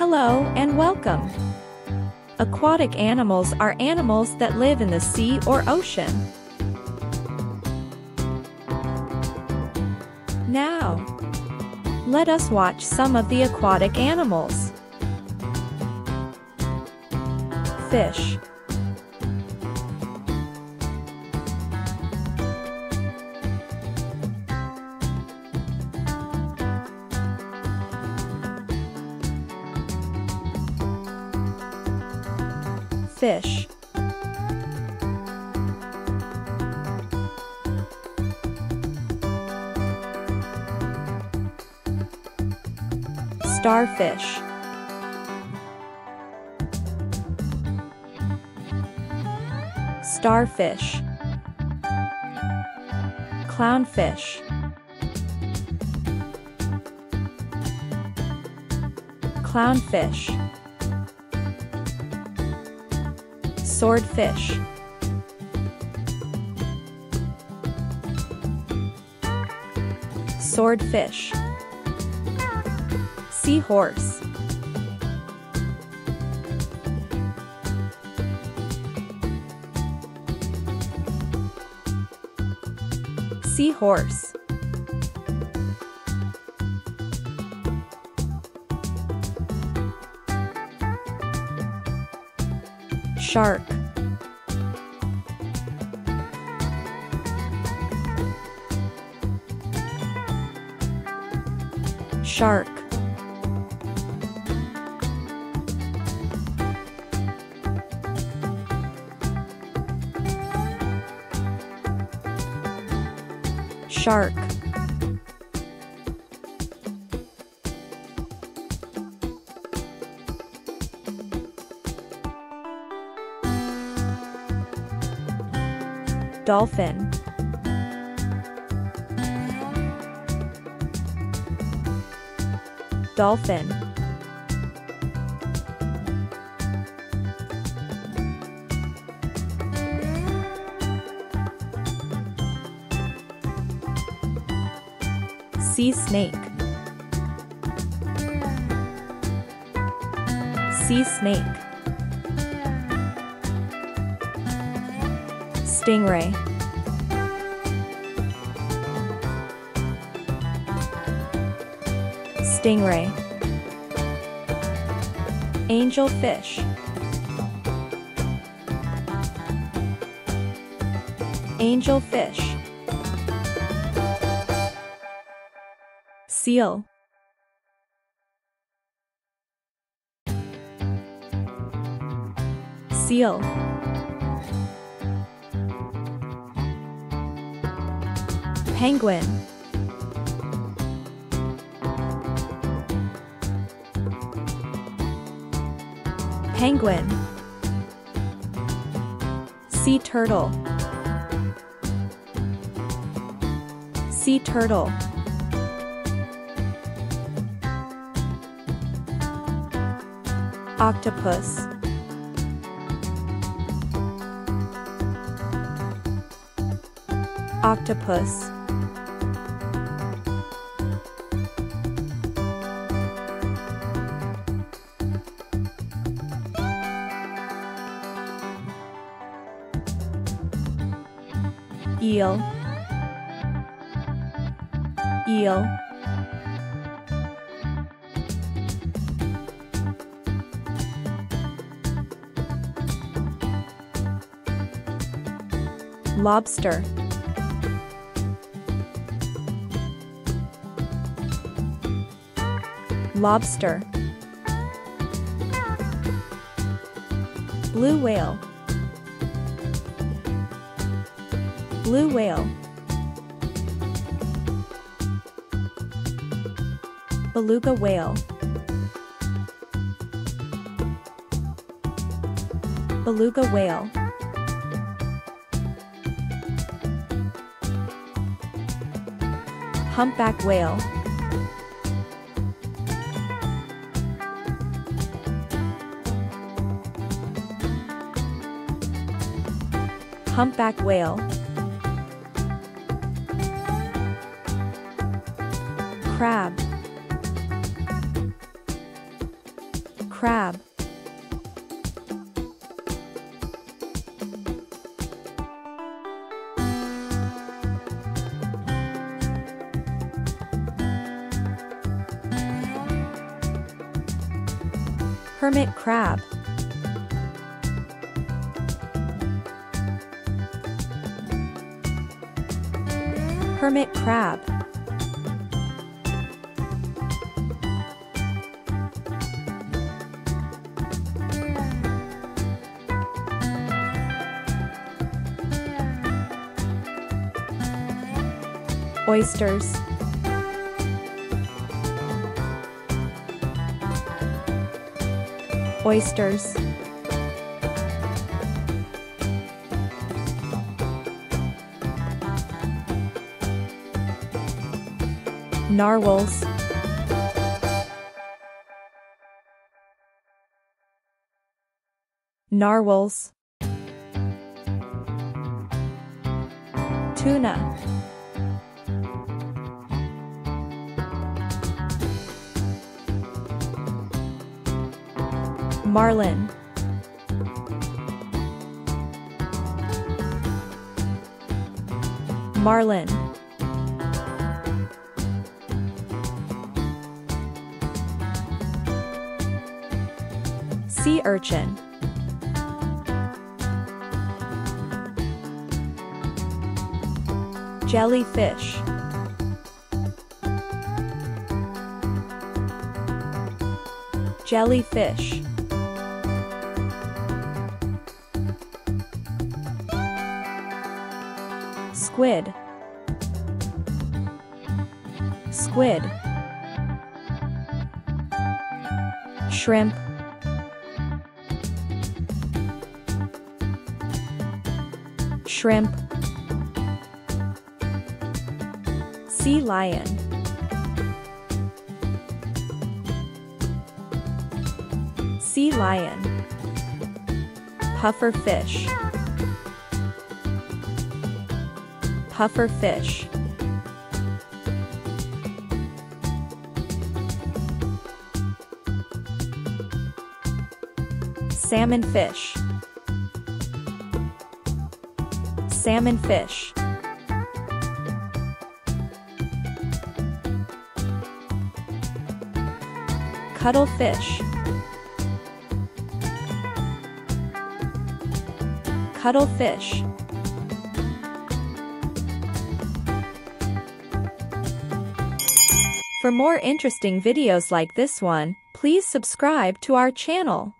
Hello and welcome! Aquatic animals are animals that live in the sea or ocean. Now, let us watch some of the aquatic animals. Fish. Fish. Starfish. Starfish. Clownfish. Clownfish. Sword Fish. Sword Fish. Sea Horse. Sea Horse. Shark. Shark. Shark. Dolphin. Dolphin. Sea Snake. Sea Snake. Stingray. Stingray. Angel Fish. Angel Fish. Seal. Seal. Penguin. Penguin. Sea Turtle. Sea Turtle. Octopus. Octopus. Eel. Eel. Lobster. Lobster. Blue whale. Blue whale. Beluga whale. Beluga whale. Humpback whale. Humpback whale. Crab. crab. Hermit crab. Hermit crab. Oysters. Oysters. Narwhals. Narwhals. Tuna. Marlin. Marlin. Sea urchin. Jellyfish. Jellyfish. Squid. Squid. Shrimp. Shrimp. Sea lion. Sea lion. Puffer fish. Puffer fish. Salmon fish. Salmon fish. Cuttle fish. Cuttle fish. For more interesting videos like this one, please subscribe to our channel.